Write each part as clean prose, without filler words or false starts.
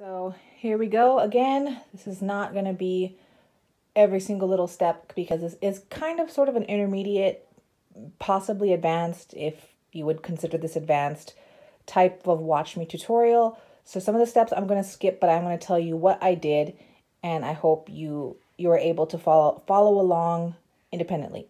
So here we go again. This is not going to be every single little step because this is kind of sort of an intermediate, possibly advanced, if you would consider this advanced, type of watch me tutorial. So some of the steps I'm going to skip, but I'm going to tell you what I did, and I hope you are able to follow along independently.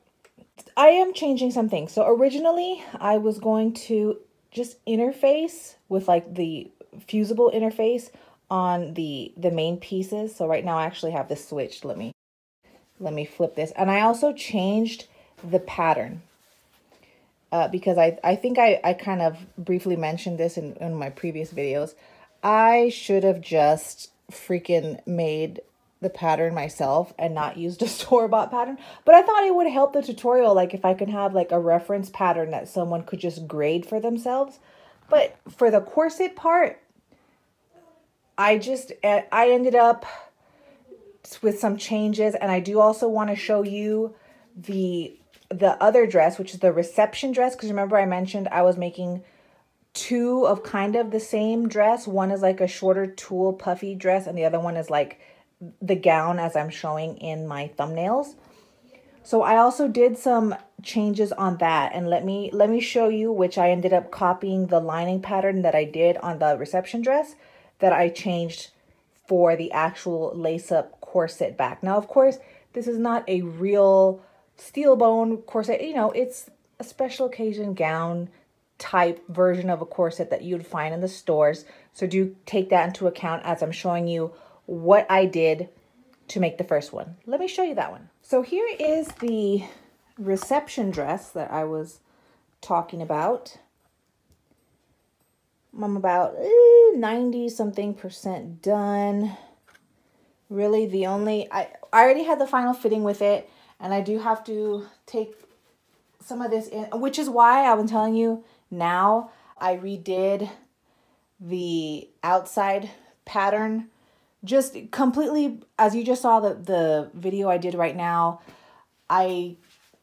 I am changing some things. So originally I was going to just interface with like the fusible interface on the main pieces. So right now I actually have this switched. Let me flip this. And I also changed the pattern because I think I kind of briefly mentioned this in my previous videos. I should have just freaking made the pattern myself and not used a store-bought pattern, but I thought it would help the tutorial, like if I can have like a reference pattern that someone could just grade for themselves. But for the corset part, I ended up with some changes, and I do also want to show you the other dress, which is the reception dress, because remember I mentioned I was making two of kind of the same dress. One is like a shorter tulle puffy dress, and the other one is like the gown as I'm showing in my thumbnails. So I also did some changes on that, and let me show you which I ended up copying the lining pattern that I did on the reception dress that I changed for the actual lace-up corset back. Now, of course, this is not a real steel bone corset. You know, it's a special occasion gown type version of a corset that you'd find in the stores. So do take that into account as I'm showing you what I did to make the first one. Let me show you that one. So here is the reception dress that I was talking about. I'm about 90 something percent done. Really the only, I already had the final fitting with it, and I do have to take some of this in, which is why I've been telling you now I redid the outside pattern. Just completely, as you just saw the video I did right now, I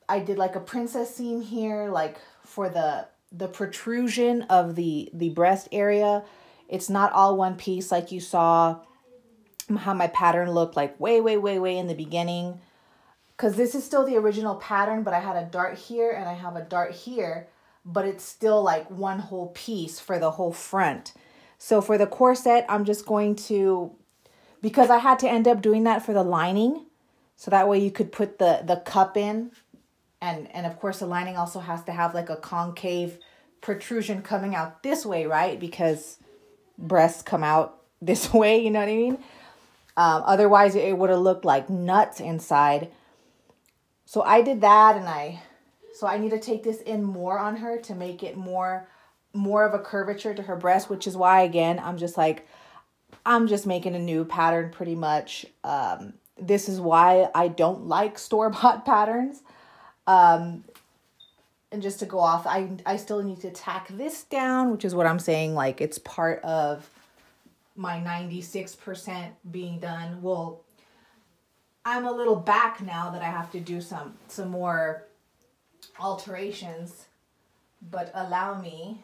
did like a princess seam here, like for the protrusion of the breast area. It's not all one piece like you saw how my pattern looked like way in the beginning. Because this is still the original pattern, but I had a dart here and I have a dart here, but it's still like one whole piece for the whole front. So for the corset, I'm just going to... because I had to end up doing that for the lining, so that way you could put the cup in, and of course the lining also has to have like a concave protrusion coming out this way, right? Because breasts come out this way, you know what I mean? Otherwise it would have looked like nuts inside. So I did that, and so I need to take this in more on her to make it more of a curvature to her breast, which is why again I'm just like, I'm just making a new pattern pretty much. This is why I don't like store-bought patterns. And just to go off, I still need to tack this down, which is what I'm saying. Like, it's part of my 96% being done. Well, I'm a little back now that I have to do some more alterations, but allow me.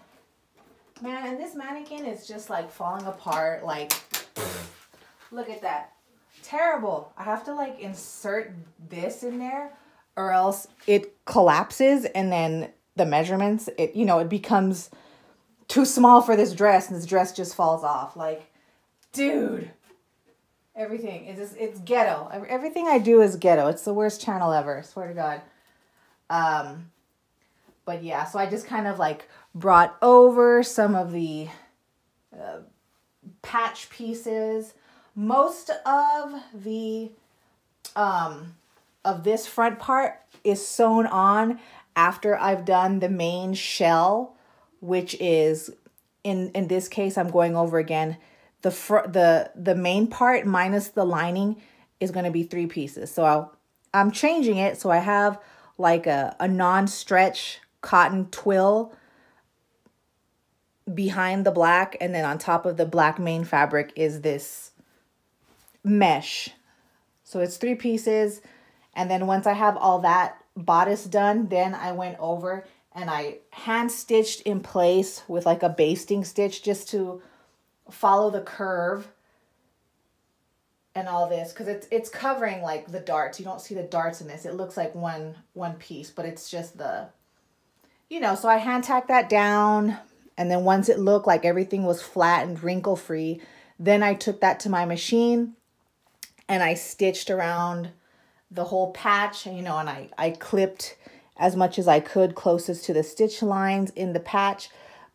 Man, and this mannequin is just like falling apart. Like, pfft, look at that. Terrible. I have to like insert this in there or else it collapses, and then the measurements, you know, it becomes too small for this dress, and this dress just falls off. Like, dude, everything is just, it's ghetto. Everything I do is ghetto. It's the worst channel ever, I swear to God. But yeah, so I just kind of like brought over some of the patch pieces. Most of the of this front part is sewn on after I've done the main shell, which is in this case I'm going over again the main part minus the lining is going to be 3 pieces. So I'm changing it, so I have like a non-stretch cotton twill behind the black, and then on top of the black main fabric is this mesh. So it's 3 pieces, and then once I have all that bodice done, then I went over and I hand stitched in place with like a basting stitch just to follow the curve and all this, because it's covering like the darts. You don't see the darts in this. It looks like one piece, but it's just the, you know. So I hand tacked that down, and then once it looked like everything was flat and wrinkle free, then I took that to my machine and I stitched around the whole patch, you know, and I clipped as much as I could closest to the stitch lines in the patch.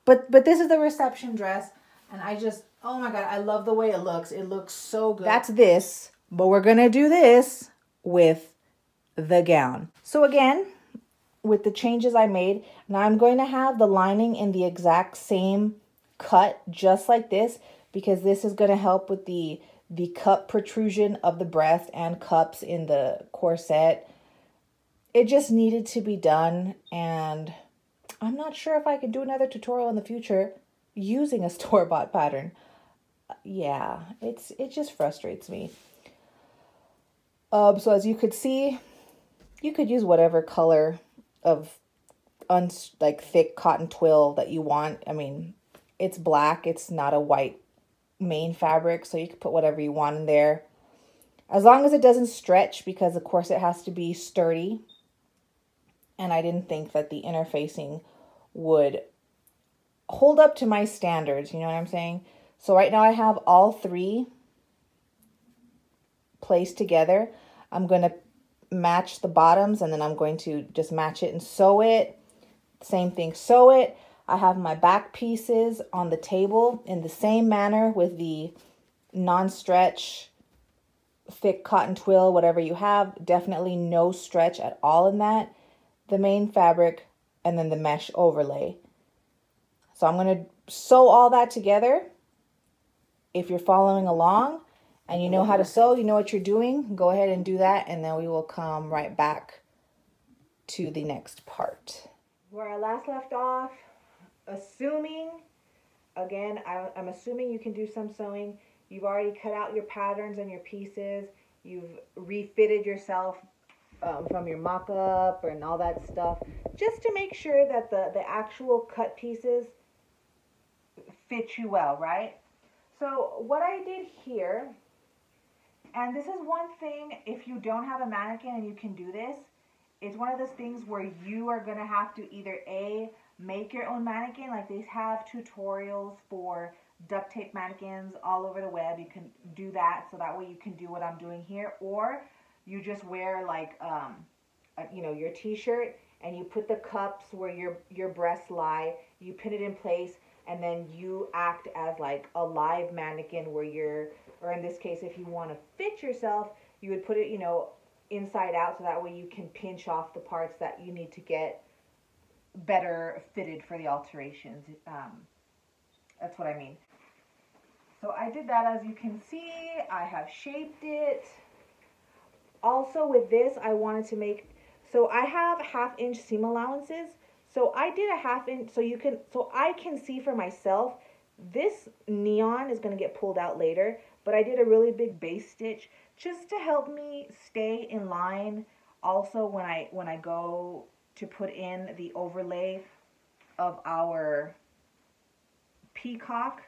But this is the reception dress, and I just, oh my God, I love the way it looks. It looks so good. That's this, but we're gonna do this with the gown. So again, with the changes I made, now I'm going to have the lining in the exact same cut, just like this, because this is gonna help with the cup protrusion of the breast and cups in the corset. It just needed to be done, and I'm not sure if I could do another tutorial in the future using a store-bought pattern. Yeah, it just frustrates me. So as you could see, you could use whatever color of like thick cotton twill that you want. I mean, it's black, it's not a white main fabric, so you could put whatever you want in there. As long as it doesn't stretch, because of course it has to be sturdy. And I didn't think that the interfacing would hold up to my standards, you know what I'm saying? So right now I have all three placed together. I'm going to match the bottoms, and then I'm going to just match it and sew it. Same thing, sew it. I have my back pieces on the table in the same manner with the non-stretch thick cotton twill, whatever you have. Definitely no stretch at all in that. The main fabric, and then the mesh overlay. So I'm going to sew all that together. If you're following along and you know how to sew, you know what you're doing, go ahead and do that, and then we will come right back to the next part. Where I last left off, assuming, again, I'm assuming you can do some sewing. You've already cut out your patterns and your pieces. You've refitted yourself from your mock-up and all that stuff, just to make sure that the actual cut pieces fit you well, right? So what I did here, and this is one thing, if you don't have a mannequin and you can do this, it's one of those things where you are going to have to either A, make your own mannequin, like they have tutorials for duct tape mannequins all over the web. You can do that, so that way you can do what I'm doing here, or you just wear like, you know, your t-shirt, and you put the cups where your breasts lie, you pin it in place, and then you act as like a live mannequin where you're, or in this case, if you want to fit yourself, you would put it, you know, inside out, so that way you can pinch off the parts that you need to get better fitted for the alterations. That's what I mean. So I did that, as you can see. I have shaped it. Also with this, I wanted to make, so I have 1/2 inch seam allowances. So I did a 1/2 inch, so you can, so I can see for myself, this neon is going to get pulled out later, but I did a really big base stitch just to help me stay in line. Also, when I go to put in the overlay of our peacock,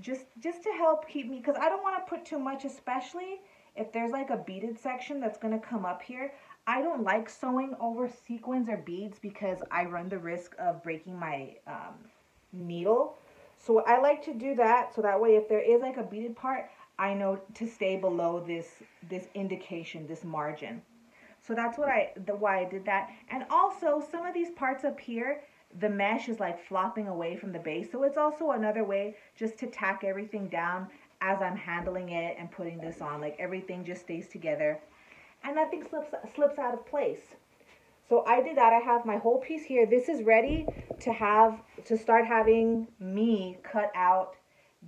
just to help keep me, because I don't want to put too much, especially if there's like a beaded section that's going to come up here. I don't like sewing over sequins or beads because I run the risk of breaking my needle. So I like to do that, so that way if there is like a beaded part, I know to stay below this indication, this margin. So that's what why I did that. And also some of these parts up here, the mesh is like flopping away from the base. So it's also another way just to tack everything down as I'm handling it and putting this on, like everything just stays together and nothing slips out of place. So I did that. I have my whole piece here. This is ready to start having me cut out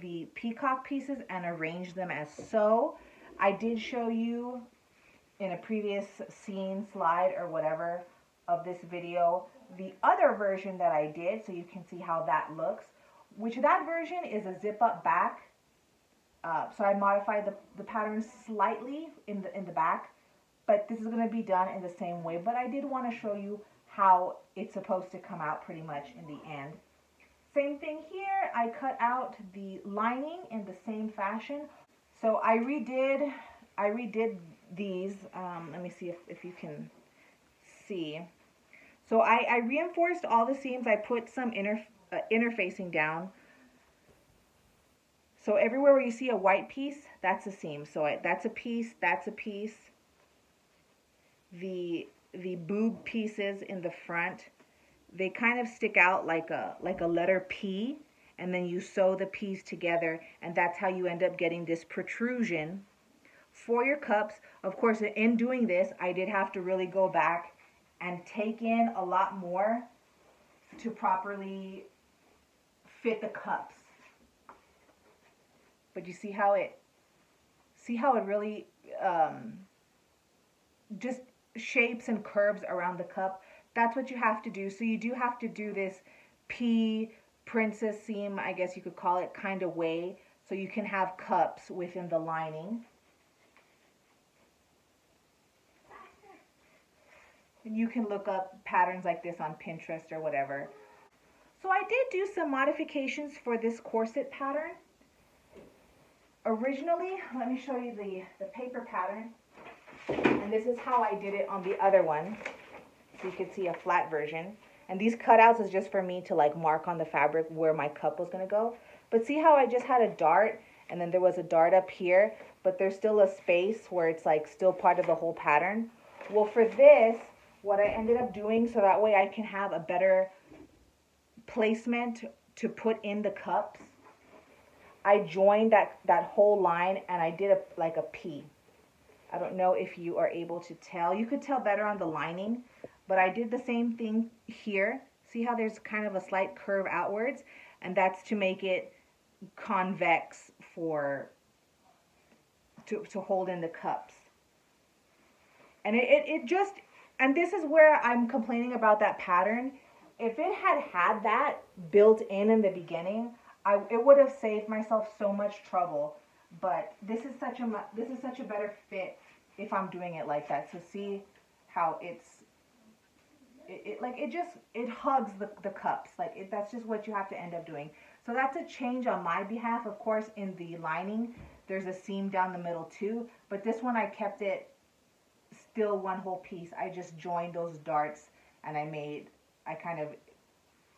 the peacock pieces and arrange them as so. I did show you in a previous scene, slide, or whatever of this video, the other version that I did, so you can see how that looks, which that version is a zip up back. So I modified the pattern slightly in the back, but this is going to be done in the same way. But I did want to show you how it's supposed to come out pretty much in the end. Same thing here. I cut out the lining in the same fashion. So I redid these. Let me see if you can see. So I reinforced all the seams. I put some interfacing down. So everywhere where you see a white piece, that's a seam. So that's a piece, that's a piece. The boob pieces in the front, they kind of stick out like a letter P, and then you sew the P's together, and that's how you end up getting this protrusion for your cups. Of course, in doing this, I did have to really go back and take in a lot more to properly fit the cups. But you see how it really just shapes and curves around the cup. That's what you have to do. So you do have to do this P princess seam, I guess you could call it, kind of way, so you can have cups within the lining. And you can look up patterns like this on Pinterest or whatever. So I did do some modifications for this corset pattern. Originally, let me show you the paper pattern. And this is how I did it on the other one. So you can see a flat version. And these cutouts is just for me to like mark on the fabric where my cup was going to go. But see how I just had a dart, and then there was a dart up here, but there's still a space where it's like still part of the whole pattern. Well, for this, what I ended up doing, so that way I can have a better placement to put in the cups, I joined that whole line, and I did like a P. I don't know if you are able to tell. You could tell better on the lining, but I did the same thing here. See how there's kind of a slight curve outwards, and that's to make it convex to hold in the cups. And it just, and this is where I'm complaining about that pattern. If it had that built in the beginning, it would have saved myself so much trouble, but this is such a better fit if I'm doing it like that. So see how it hugs the cups. That's just what you have to end up doing. So that's a change on my behalf. Of course, in the lining, there's a seam down the middle too, but this one I kept it still one whole piece. I just joined those darts, and I kind of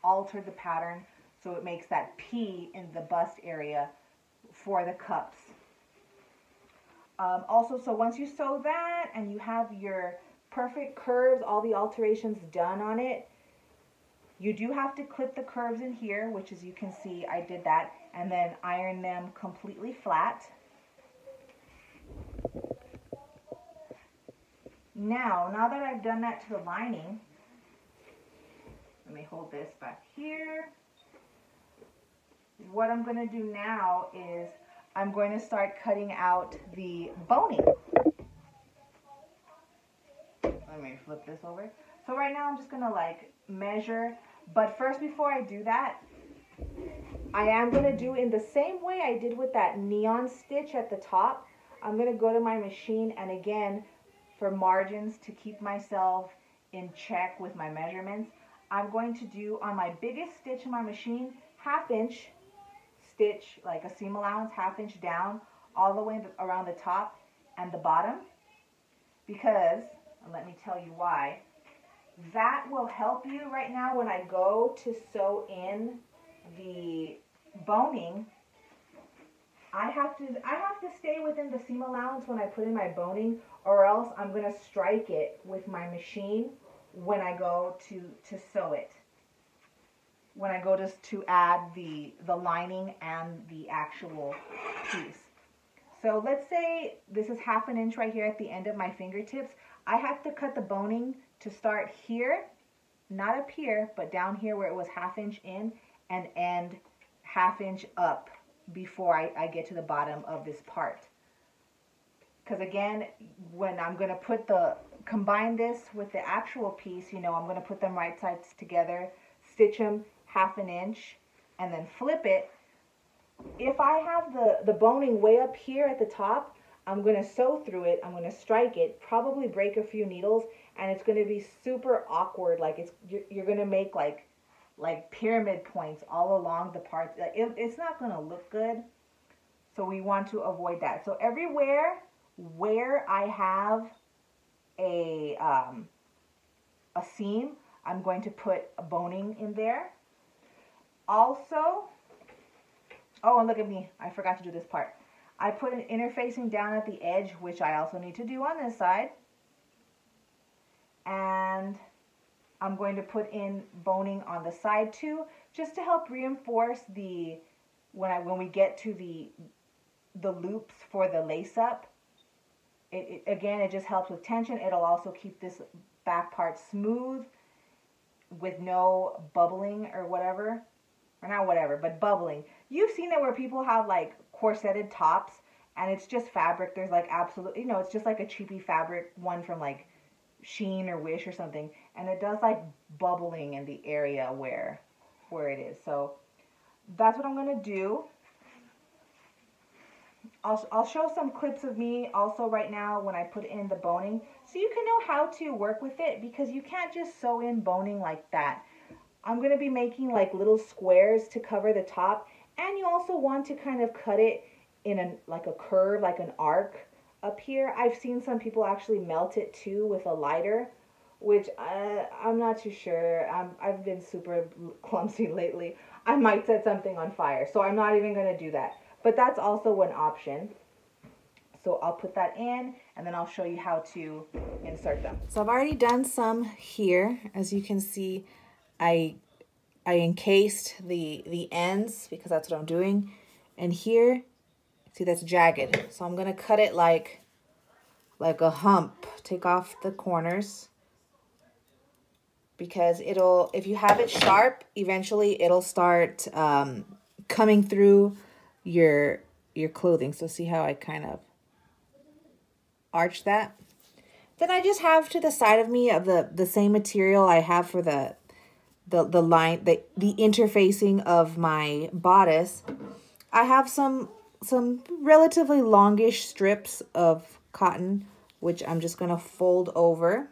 altered the pattern. So it makes that P in the bust area for the cups. Also, so once you sew that and you have your perfect curves, all the alterations done on it, you do have to clip the curves in here, which as you can see, I did that, and then iron them completely flat. Now that I've done that to the lining, let me hold this back here. What I'm going to do now is I'm going to start cutting out the boning. Let me flip this over. So right now I'm just going to like measure. But first, before I do that, I am going to do in the same way I did with that neon stitch at the top. I'm going to go to my machine, and again, for margins to keep myself in check with my measurements, I'm going to do on my biggest stitch in my machine, 1/2 inch. Stitch like a seam allowance, 1/2 inch down all the way around the top and the bottom, because, and let me tell you why, that will help you right now when I go to sew in the boning. I have to stay within the seam allowance when I put in my boning, or else I'm going to strike it with my machine when I go to sew it. When I go to add the lining and the actual piece. So let's say this is 1/2 inch right here at the end of my fingertips. I have to cut the boning to start here, not up here, but down here where it was 1/2 inch in, and end 1/2 inch up before I get to the bottom of this part. Because again, when I'm gonna combine this with the actual piece, you know, I'm gonna put them right sides together, stitch them 1/2 inch, and then flip it. If I have the boning way up here at the top, I'm going to sew through it, I'm going to strike it, probably break a few needles, and it's going to be super awkward. Like you're going to make like pyramid points all along the parts. It's not going to look good. So we want to avoid that. So everywhere where I have a seam, I'm going to put a boning in there. Also, oh, and look at me, I forgot to do this part. I put an interfacing down at the edge, which I also need to do on this side. And I'm going to put in boning on the side too, just to help reinforce the, when we get to the loops for the lace up, it again, it just helps with tension. It'll also keep this back part smooth with no bubbling or whatever, or not whatever, but bubbling. You've seen it where people have like corseted tops and it's just fabric. There's like absolutely, you know, it's just like a cheapy fabric, one from like Sheen or Wish or something, and it does like bubbling in the area where it is. So that's what I'm gonna do. I'll show some clips of me also right now when I put in the boning, so you can know how to work with it, because you can't just sew in boning like that. I'm gonna be making like little squares to cover the top, and you also want to kind of cut it in like a curve, like an arc up here. I've seen some people actually melt it too with a lighter, which I'm not too sure. I've been super clumsy lately. I might set something on fire, so I'm not even going to do that. But that's also an option. So I'll put that in, and then I'll show you how to insert them. So I've already done some here. As you can see, I encased the ends, because that's what I'm doing. And here, see, that's jagged. So I'm going to cut it like a hump. Take off the corners, because it'll, if you have it sharp, eventually it'll start coming through your clothing. So see how I kind of arch that? Then I just have to the side of me of the same material I have for the line, the interfacing of my bodice. I have some relatively longish strips of cotton, which I'm just going to fold over.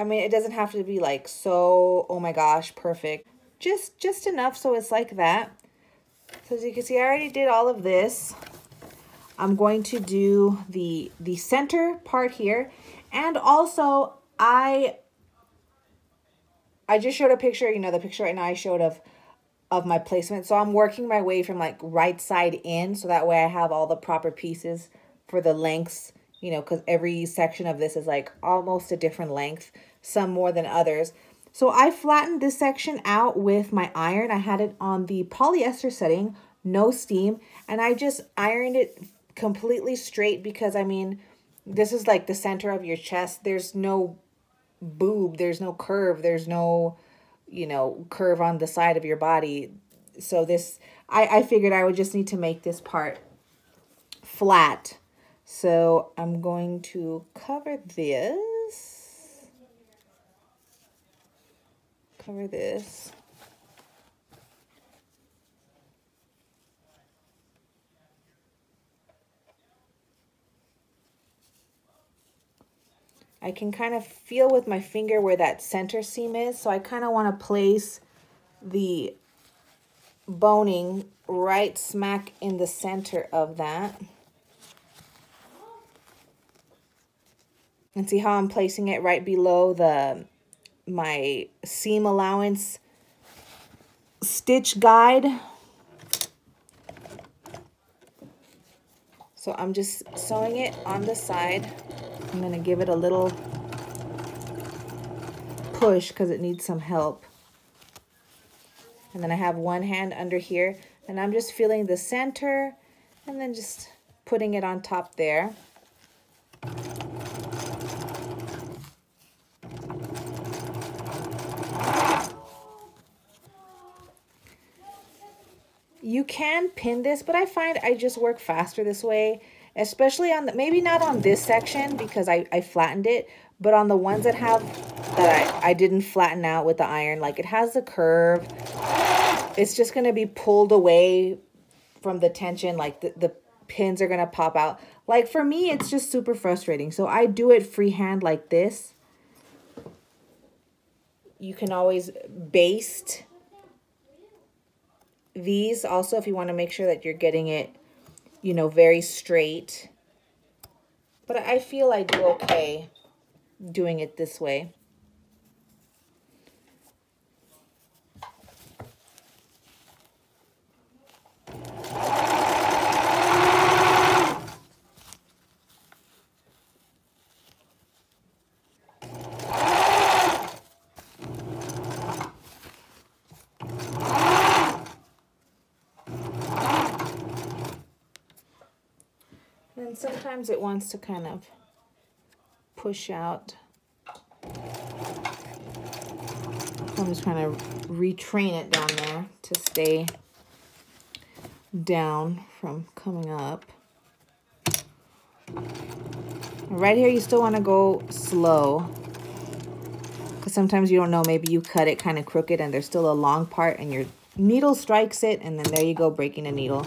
I mean, it doesn't have to be like so, oh my gosh, perfect. Just enough so it's like that. So as you can see, I already did all of this. I'm going to do the center part here, and also I just showed a picture, you know, the picture right now I showed of my placement. So I'm working my way from like right side in, so that way I have all the proper pieces for the lengths, you know, because every section of this is like almost a different length, some more than others. So I flattened this section out with my iron. I had it on the polyester setting, no steam, and I just ironed it completely straight, because I mean, this is like the center of your chest. There's no boob, there's no curve, there's no, you know, curve on the side of your body. So this, I figured I would just need to make this part flat. So I'm going to cover this. Cover this. I can kind of feel with my finger where that center seam is, so I kind of want to place the boning right smack in the center of that. And see how I'm placing it right below my seam allowance stitch guide. So I'm just sewing it on the side. I'm going to give it a little push because it needs some help. And then I have one hand under here, and I'm just feeling the center and then just putting it on top there. You can pin this, but I find I just work faster this way. Especially on the, maybe not on this section because I flattened it, but on the ones that have, that I didn't flatten out with the iron, like it has a curve, it's just gonna be pulled away from the tension, like the pins are gonna pop out. Like for me, it's just super frustrating. So I do it freehand like this. You can always baste These also, if you want to make sure that you're getting it, you know, very straight. But I feel I do okay doing it this way. And sometimes it wants to kind of push out. I'm just trying to retrain it down there to stay down from coming up. Right here, you still want to go slow, because sometimes you don't know, maybe you cut it kind of crooked and there's still a long part and your needle strikes it, and then there you go, breaking a needle.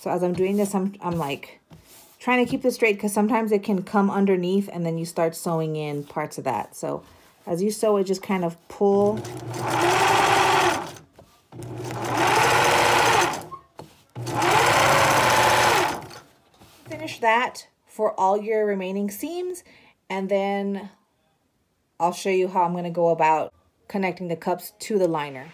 So as I'm doing this, I'm like trying to keep this straight, because sometimes it can come underneath and then you start sewing in parts of that. So as you sew it, just kind of pull. Finish that for all your remaining seams, and then I'll show you how I'm going to go about connecting the cups to the liner.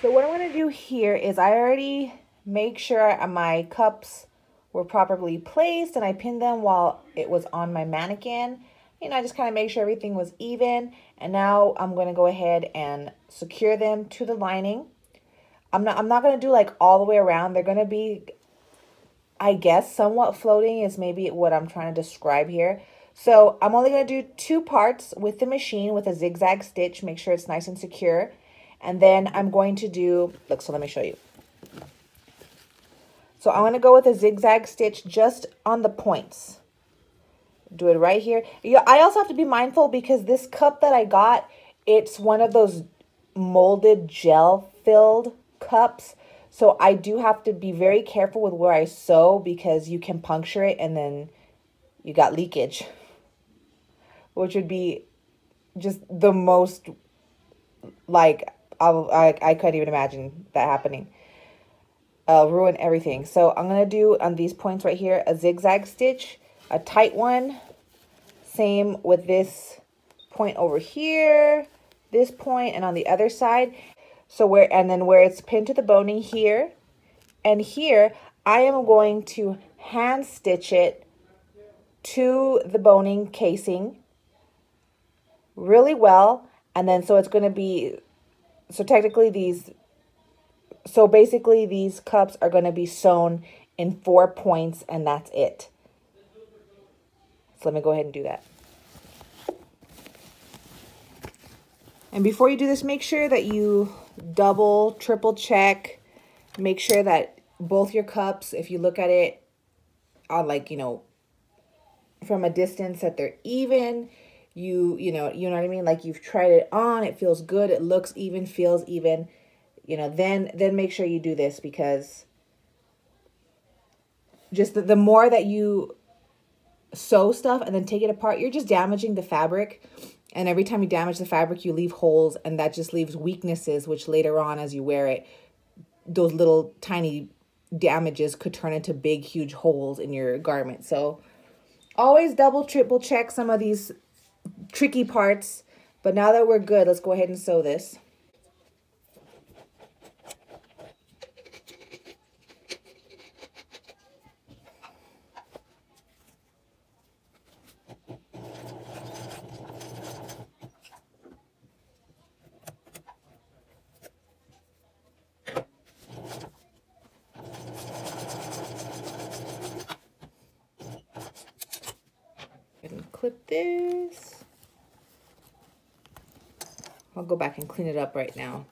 So what I'm going to do here is I already make sure my cups were properly placed, and I pinned them while it was on my mannequin. You know, I just kind of make sure everything was even. And now I'm going to go ahead and secure them to the lining. I'm not going to do like all the way around. They're going to be, I guess, somewhat floating is maybe what I'm trying to describe here. So I'm only going to do two parts with the machine with a zigzag stitch. Make sure it's nice and secure. And then I'm going to do, look, so let me show you. So I'm going to go with a zigzag stitch just on the points. Do it right here. Yeah, I also have to be mindful, because this cup that I got, it's one of those molded gel filled cups. So I do have to be very careful with where I sew, because you can puncture it and then you got leakage, which would be just the most, like, I couldn't even imagine that happening. Ruin everything. So I'm going to do on these points right here a zigzag stitch, a tight one. Same with this point over here, this point, and on the other side. So where, and then where it's pinned to the boning here and here, I am going to hand stitch it to the boning casing really well. And then so it's going to be, so technically these, so basically these cups are going to be sewn in 4 points, and that's it. So let me go ahead and do that. And before you do this, make sure that you double, triple check. Make sure that both your cups, if you look at it on, like, you know, from a distance, that they're even. You know what I mean? Like, you've tried it on, it feels good, it looks even, feels even. You know, then make sure you do this, because just the more that you sew stuff and then take it apart, you're just damaging the fabric. And every time you damage the fabric, you leave holes, and that just leaves weaknesses, which later on as you wear it, those little tiny damages could turn into big, huge holes in your garment. So always double, triple check some of these tricky parts. But now that we're good, let's go ahead and sew this. Clip this. I'll go back and clean it up right now.